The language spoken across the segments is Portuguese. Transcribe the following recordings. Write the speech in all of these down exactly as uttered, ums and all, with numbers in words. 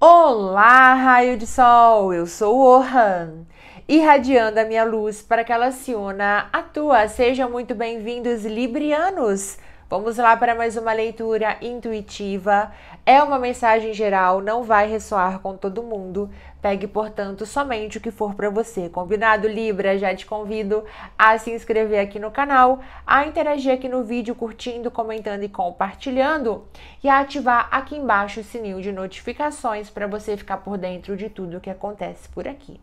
Olá, raio de sol, eu sou o Ohan, irradiando a minha luz para que ela se una à tua. Sejam muito bem-vindos, Librianos! Vamos lá para mais uma leitura intuitiva. É uma mensagem geral, não vai ressoar com todo mundo. Pegue, portanto, somente o que for para você. Combinado, Libra? Já te convido a se inscrever aqui no canal, a interagir aqui no vídeo, curtindo, comentando e compartilhando, e a ativar aqui embaixo o sininho de notificações para você ficar por dentro de tudo que acontece por aqui.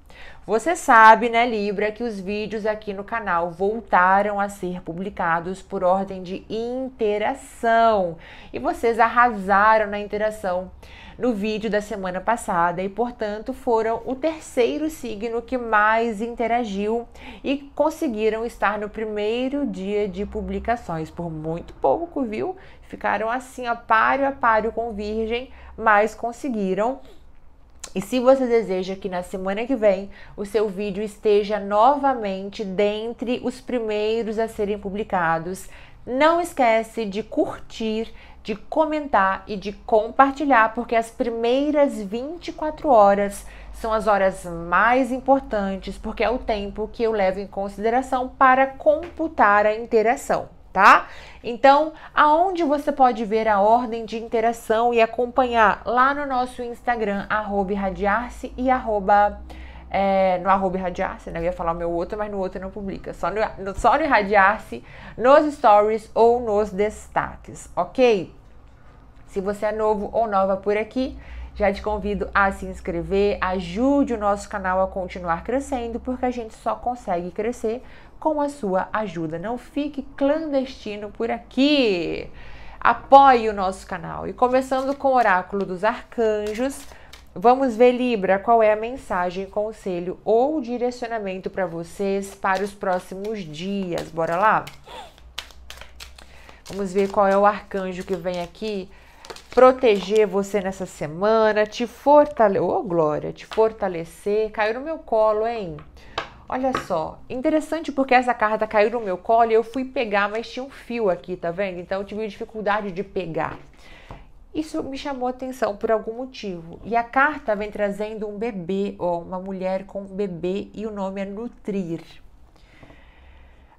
Você sabe, né, Libra, que os vídeos aqui no canal voltaram a ser publicados por ordem de interação, e vocês arrasaram na interação no vídeo da semana passada e, portanto, foram o terceiro signo que mais interagiu e conseguiram estar no primeiro dia de publicações. Por muito pouco, viu? Ficaram assim, ó, páreo a páreo com Virgem, mas conseguiram. E se você deseja que na semana que vem o seu vídeo esteja novamente dentre os primeiros a serem publicados, não esquece de curtir, de comentar e de compartilhar, porque as primeiras vinte e quatro horas são as horas mais importantes, porque é o tempo que eu levo em consideração para computar a interação, tá? Então, aonde você pode ver a ordem de interação e acompanhar? Lá no nosso Instagram, arroba irradiar-se e arroba... É, no arroba irradiar-se, né? Eu ia falar o meu outro, mas no outro não publica. Só no, no, só no irradiar-se, nos stories ou nos destaques, ok? Se você é novo ou nova por aqui, já te convido a se inscrever, ajude o nosso canal a continuar crescendo, porque a gente só consegue crescer com a sua ajuda. Não fique clandestino por aqui. Apoie o nosso canal. E começando com o Oráculo dos Arcanjos, vamos ver, Libra, qual é a mensagem, conselho ou direcionamento para vocês para os próximos dias. Bora lá? Vamos ver qual é o arcanjo que vem aqui proteger você nessa semana, te fortalecer, ô glória, te fortalecer. Caiu no meu colo, hein? Olha só, interessante porque essa carta caiu no meu colo e eu fui pegar, mas tinha um fio aqui, tá vendo? Então eu tive dificuldade de pegar. Isso me chamou atenção por algum motivo. E a carta vem trazendo um bebê, ou uma mulher com um bebê, e o nome é Nutrir.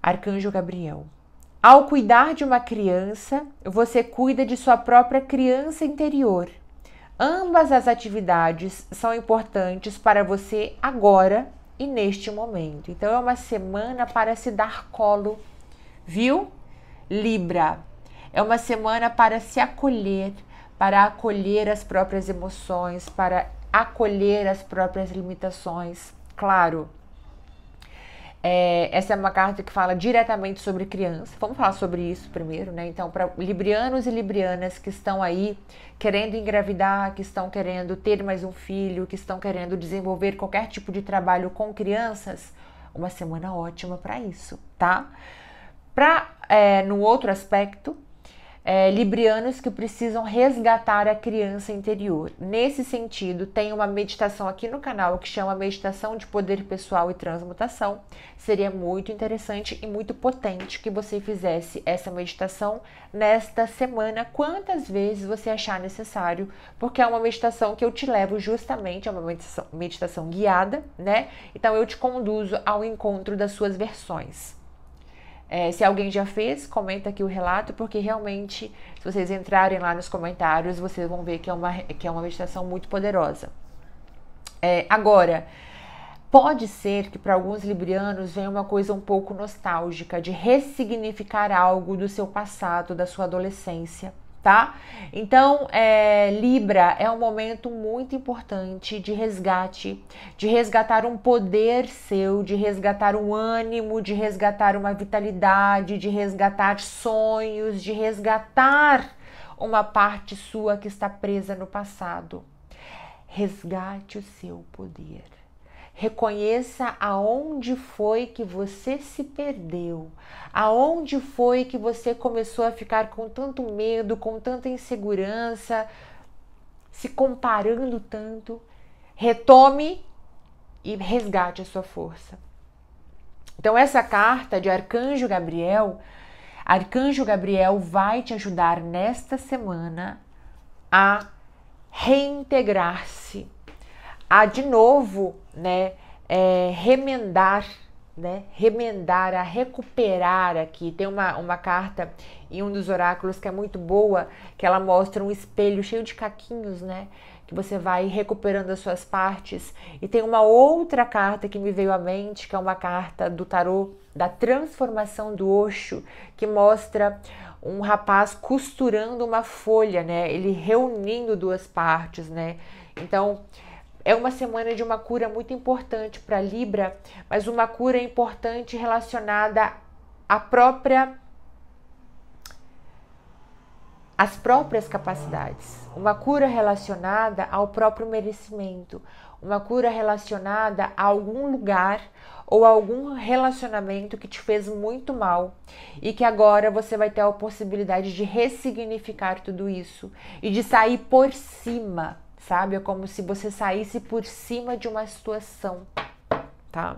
Arcanjo Gabriel. Ao cuidar de uma criança, você cuida de sua própria criança interior. Ambas as atividades são importantes para você agora e neste momento. Então é uma semana para se dar colo, viu, Libra? É uma semana para se acolher, para acolher as próprias emoções, para acolher as próprias limitações. Claro, é, essa é uma carta que fala diretamente sobre criança. Vamos falar sobre isso primeiro, né? Então, para librianos e librianas que estão aí querendo engravidar, que estão querendo ter mais um filho, que estão querendo desenvolver qualquer tipo de trabalho com crianças, uma semana ótima para isso, tá? Para, é, no outro aspecto, É, librianos que precisam resgatar a criança interior. Nesse sentido, tem uma meditação aqui no canal que chama Meditação de Poder Pessoal e Transmutação. Seria muito interessante e muito potente que você fizesse essa meditação nesta semana, quantas vezes você achar necessário, porque é uma meditação que eu te levo justamente, é uma meditação, meditação guiada, né? Então eu te conduzo ao encontro das suas versões. É, se alguém já fez, comenta aqui o relato, porque realmente, se vocês entrarem lá nos comentários, vocês vão ver que é uma, que é uma meditação muito poderosa. É, agora, pode ser que para alguns librianos venha uma coisa um pouco nostálgica, de ressignificar algo do seu passado, da sua adolescência, tá? Então, é, Libra, é um momento muito importante de resgate, de resgatar um poder seu, de resgatar um ânimo, de resgatar uma vitalidade, de resgatar sonhos, de resgatar uma parte sua que está presa no passado. Resgate o seu poder. Reconheça aonde foi que você se perdeu, aonde foi que você começou a ficar com tanto medo, com tanta insegurança, se comparando tanto. Retome e resgate a sua força. Então essa carta de Arcanjo Gabriel, Arcanjo Gabriel vai te ajudar nesta semana a reintegrar-se a de novo, né, é, remendar, né, remendar, a recuperar aqui. Tem uma, uma carta em um dos oráculos que é muito boa, que ela mostra um espelho cheio de caquinhos, né, que você vai recuperando as suas partes. E tem uma outra carta que me veio à mente, que é uma carta do tarô da transformação do Osho, que mostra um rapaz costurando uma folha, né, ele reunindo duas partes, né. Então é uma semana de uma cura muito importante para Libra, mas uma cura importante relacionada à própria, às próprias capacidades, uma cura relacionada ao próprio merecimento, uma cura relacionada a algum lugar ou a algum relacionamento que te fez muito mal e que agora você vai ter a possibilidade de ressignificar tudo isso e de sair por cima. Sabe? É como se você saísse por cima de uma situação, tá?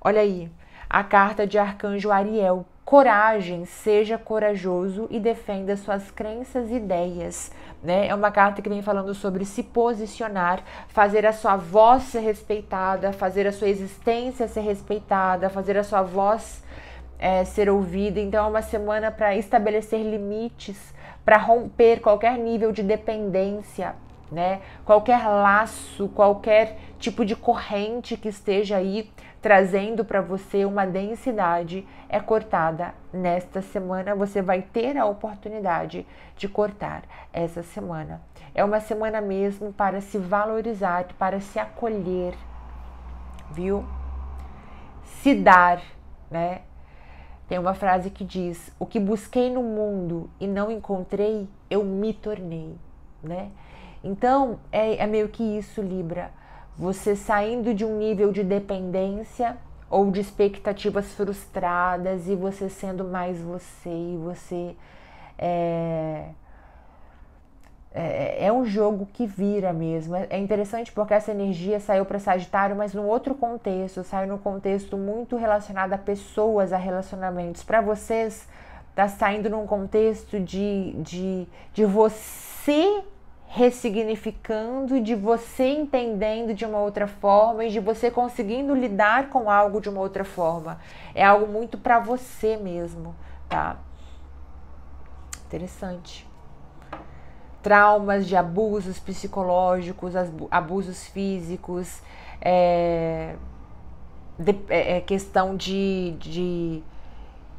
Olha aí, a carta de Arcanjo Ariel. Coragem, seja corajoso e defenda suas crenças e ideias, né? É uma carta que vem falando sobre se posicionar, fazer a sua voz ser respeitada, fazer a sua existência ser respeitada, fazer a sua voz é, ser ouvida. Então é uma semana para estabelecer limites, para romper qualquer nível de dependência, né? Qualquer laço, qualquer tipo de corrente que esteja aí trazendo para você uma densidade é cortada nesta semana. Você vai ter a oportunidade de cortar essa semana. É uma semana mesmo para se valorizar, para se acolher, viu? Se dar, né? Tem uma frase que diz: o que busquei no mundo e não encontrei, eu me tornei, né? Então, é, é meio que isso, Libra. Você saindo de um nível de dependência ou de expectativas frustradas e você sendo mais você. E você é, é, é um jogo que vira mesmo. É interessante porque essa energia saiu para Sagitário, mas num outro contexto. Saiu num contexto muito relacionado a pessoas, a relacionamentos. Para vocês, tá saindo num contexto de, de, de você ressignificando, de você entendendo de uma outra forma e de você conseguindo lidar com algo de uma outra forma. É algo muito para você mesmo, tá? Interessante. Traumas de abusos psicológicos, abusos físicos, é, de, é questão de, de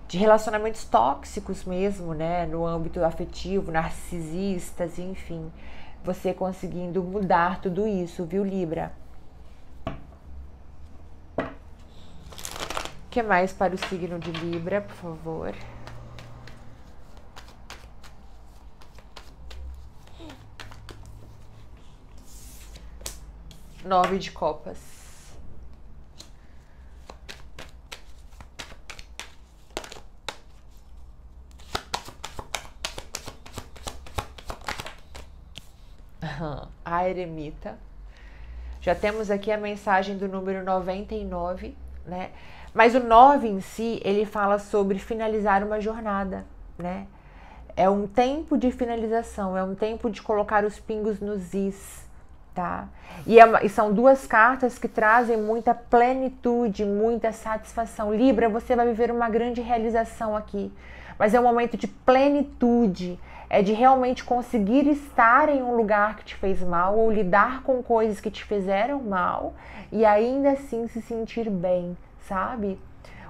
de relacionamentos tóxicos mesmo, né, no âmbito afetivo, narcisistas, enfim, você conseguindo mudar tudo isso, viu, Libra? O que mais para o signo de Libra, por favor? Nove de copas. A Eremita. Já temos aqui a mensagem do número noventa e nove, né? Mas o nove em si, ele fala sobre finalizar uma jornada, né? É um tempo de finalização, é um tempo de colocar os pingos nos is, tá? E, é, e são duas cartas que trazem muita plenitude, muita satisfação. Libra, você vai viver uma grande realização aqui, mas é um momento de plenitude, é de realmente conseguir estar em um lugar que te fez mal ou lidar com coisas que te fizeram mal e ainda assim se sentir bem, sabe?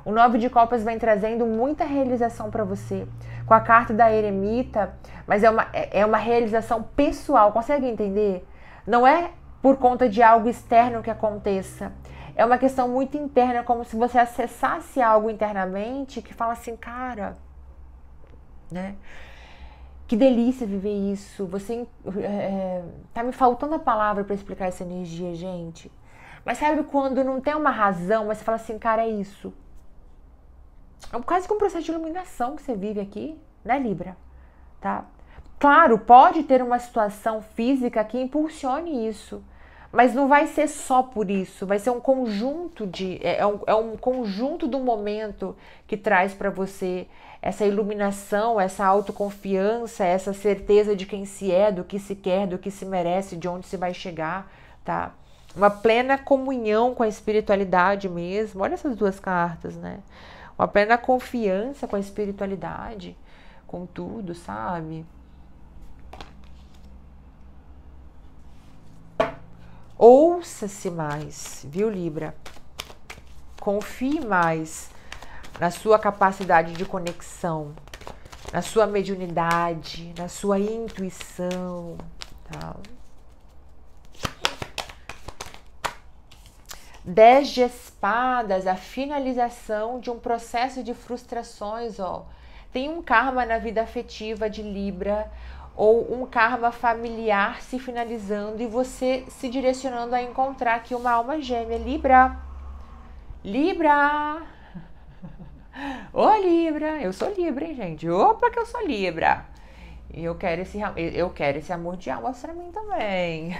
O nove de copas vem trazendo muita realização para você. Com a carta da Eremita, mas é uma, é uma realização pessoal, consegue entender? Não é por conta de algo externo que aconteça. É uma questão muito interna, como se você acessasse algo internamente que fala assim, cara, né? Que delícia viver isso. Você é, tá me faltando a palavra para explicar essa energia, gente. Mas sabe quando não tem uma razão, mas você fala assim, cara, é isso. É quase que um processo de iluminação que você vive aqui, né, Libra? Tá? Claro, pode ter uma situação física que impulsione isso, mas não vai ser só por isso. Vai ser um conjunto de é, é, um, é um conjunto do momento que traz para você essa iluminação, essa autoconfiança, essa certeza de quem se é, do que se quer, do que se merece, de onde se vai chegar, tá? uma plena comunhão com a espiritualidade mesmo. Olha essas duas cartas, né? Uma plena confiança com a espiritualidade, com tudo, sabe? Ouça-se mais, viu, Libra? Confie mais na sua capacidade de conexão, na sua mediunidade, na sua intuição, tá? Dez de espadas, a finalização de um processo de frustrações, ó. Tem um karma na vida afetiva de Libra, ou um karma familiar se finalizando e você se direcionando a encontrar aqui uma alma gêmea. Libra! Libra! Ô, Libra! Eu sou Libra, hein, gente? Opa, que eu sou Libra! E eu quero esse, eu quero esse amor de almas pra mim também.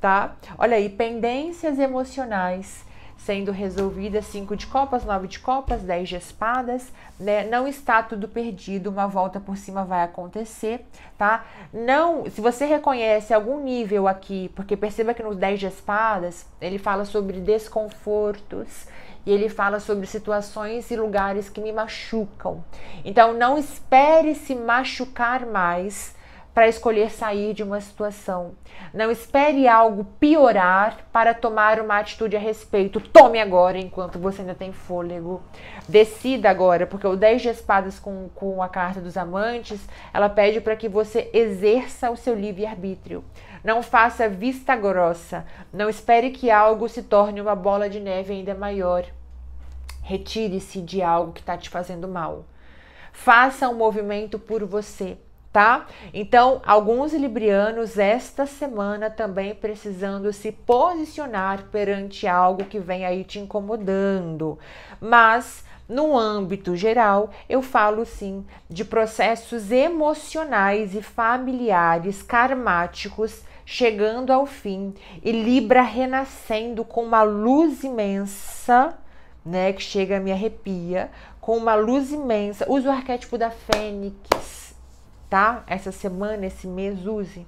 Tá? Olha aí, pendências emocionais sendo resolvidas, cinco de copas, nove de copas, dez de espadas, né? Não está tudo perdido, uma volta por cima vai acontecer, tá? Não, se você reconhece algum nível aqui, porque perceba que nos dez de espadas, ele fala sobre desconfortos, e ele fala sobre situações e lugares que me machucam. Então, não espere se machucar mais para escolher sair de uma situação. Não espere algo piorar para tomar uma atitude a respeito. Tome agora, enquanto você ainda tem fôlego. Decida agora, porque o dez de espadas com, com a carta dos amantes, ela pede para que você exerça o seu livre-arbítrio. Não faça vista grossa. Não espere que algo se torne uma bola de neve ainda maior. Retire-se de algo que está te fazendo mal. Faça um movimento por você. Tá? Então, alguns librianos esta semana também precisando se posicionar perante algo que vem aí te incomodando. Mas, no âmbito geral, eu falo sim de processos emocionais e familiares karmáticos chegando ao fim e Libra renascendo com uma luz imensa, né? Que chega, me arrepia, com uma luz imensa. Usa o arquétipo da Fênix. Tá? Essa semana, esse mês, use.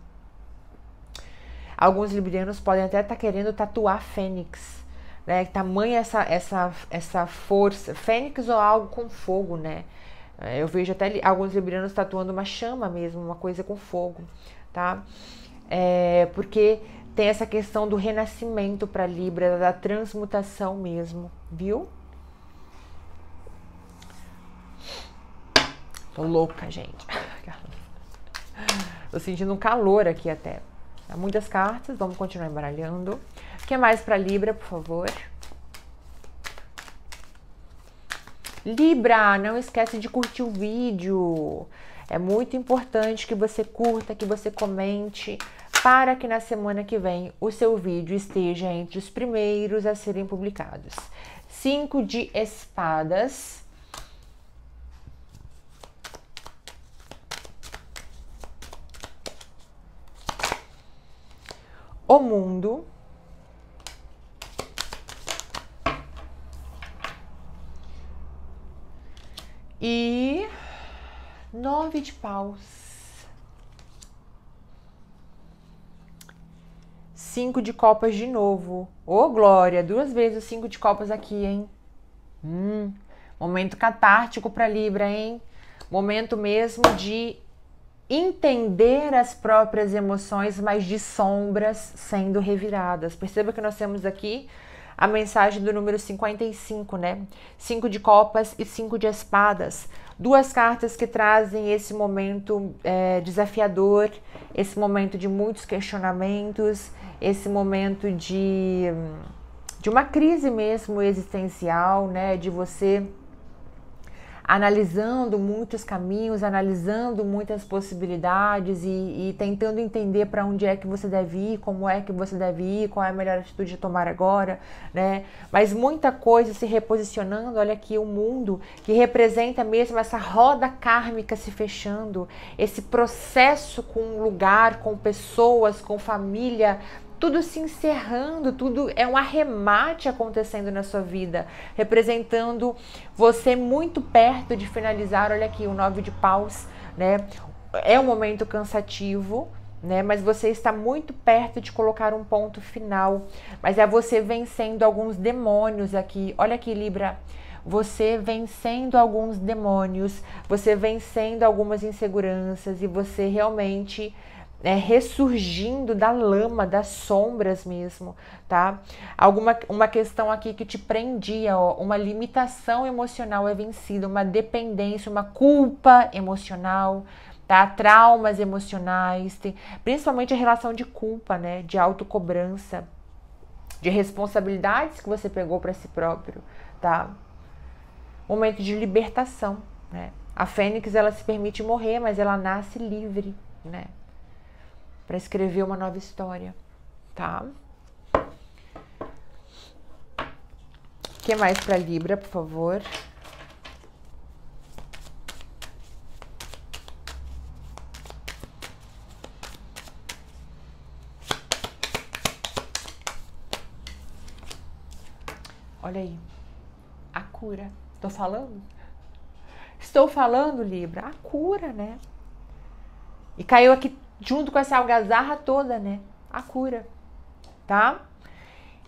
Alguns librianos podem até estar tá querendo tatuar Fênix, né? Tamanho essa, essa, essa força. Fênix ou algo com fogo, né? Eu vejo até alguns librianos tatuando uma chama mesmo, uma coisa com fogo, tá? É, porque tem essa questão do renascimento para Libra, da transmutação mesmo, viu? Tô louca, gente. Tô sentindo um calor aqui até. Há muitas cartas, vamos continuar embaralhando. O que mais para Libra, por favor? Libra, não esquece de curtir o vídeo. É muito importante que você curta, que você comente, para que na semana que vem o seu vídeo esteja entre os primeiros a serem publicados. cinco de espadas. O mundo, e nove de paus, cinco de copas de novo. Ô, glória, duas vezes o cinco de copas aqui, hein? Hum, momento catártico para Libra, hein? Momento mesmo de entender as próprias emoções, mas de sombras sendo reviradas. Perceba que nós temos aqui a mensagem do número cinquenta e cinco, né? cinco de copas e cinco de espadas. Duas cartas que trazem esse momento é, desafiador, esse momento de muitos questionamentos, esse momento de, de uma crise mesmo existencial, né? De você analisando muitos caminhos, analisando muitas possibilidades e, e tentando entender para onde é que você deve ir, como é que você deve ir, qual é a melhor atitude a tomar agora, né? Mas muita coisa se reposicionando. Olha aqui o mundo, que representa mesmo essa roda kármica se fechando, esse processo com um lugar, com pessoas, com família, tudo se encerrando, tudo é um arremate acontecendo na sua vida, representando você muito perto de finalizar. Olha aqui, o nove de paus, né? É um momento cansativo, né? Mas você está muito perto de colocar um ponto final. Mas é você vencendo alguns demônios aqui. Olha aqui, Libra. Você vencendo alguns demônios, você vencendo algumas inseguranças e você realmente é, ressurgindo da lama, das sombras mesmo, tá? Alguma uma questão aqui que te prendia, ó, uma limitação emocional é vencida, uma dependência, uma culpa emocional, tá? Traumas emocionais, tem, principalmente a relação de culpa, né? De autocobrança, de responsabilidades que você pegou para si próprio, tá? Momento de libertação, né? A Fênix, ela se permite morrer, mas ela nasce livre, né? Para escrever uma nova história, tá? O que mais para Libra, por favor? Olha aí. A cura. Estou falando? Estou falando, Libra. A cura, né? E caiu aqui junto com essa algazarra toda, né? A cura, tá?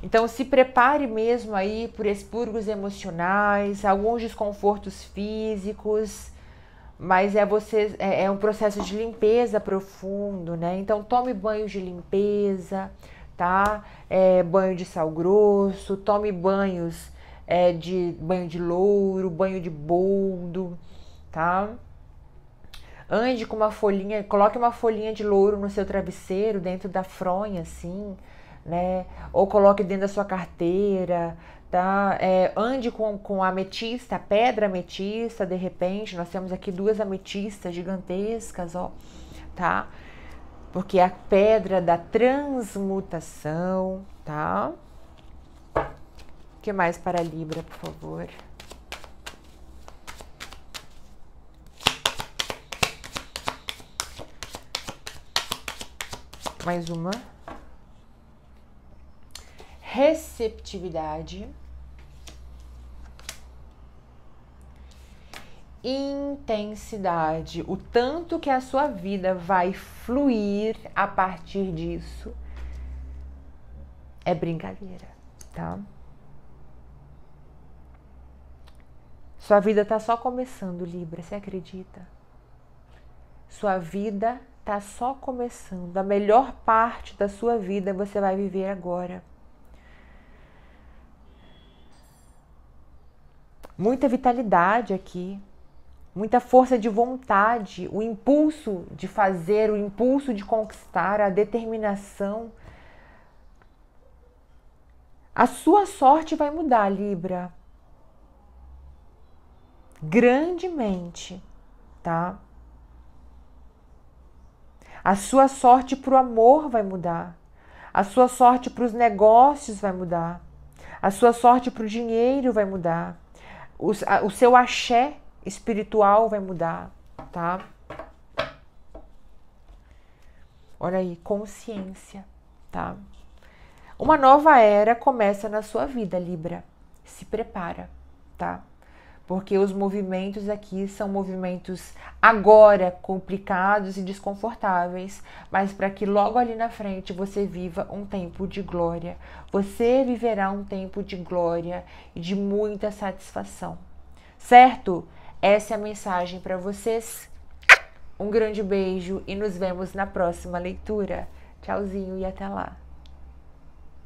Então, se prepare mesmo aí por expurgos emocionais, alguns desconfortos físicos, mas é, você, é, é um processo de limpeza profundo, né? Então, tome banho de limpeza, tá? É, banho de sal grosso, tome banhos... É de banho de louro, banho de boldo, tá? Ande com uma folhinha, coloque uma folhinha de louro no seu travesseiro, dentro da fronha, assim, né? Ou coloque dentro da sua carteira, tá? É, ande com, com a ametista, pedra ametista, de repente. Nós temos aqui duas ametistas gigantescas, ó, tá? Porque é a pedra da transmutação, tá? O que mais para Libra, por favor? Mais uma. Receptividade. Intensidade. O tanto que a sua vida vai fluir a partir disso é brincadeira, tá? Sua vida tá só começando, Libra, você acredita? Sua vida tá só começando. A melhor parte da sua vida você vai viver agora. Muita vitalidade aqui, muita força de vontade, o impulso de fazer, o impulso de conquistar, a determinação. A sua sorte vai mudar, Libra. Grandemente, tá? A sua sorte pro amor vai mudar. A sua sorte pros negócios vai mudar. A sua sorte pro dinheiro vai mudar. O, a, o seu axé espiritual vai mudar, tá? Olha aí, consciência, tá? Uma nova era começa na sua vida, Libra. Se prepara, tá? Porque os movimentos aqui são movimentos agora complicados e desconfortáveis, mas para que logo ali na frente você viva um tempo de glória. Você viverá um tempo de glória e de muita satisfação, certo? Essa é a mensagem para vocês. Um grande beijo e nos vemos na próxima leitura. Tchauzinho e até lá.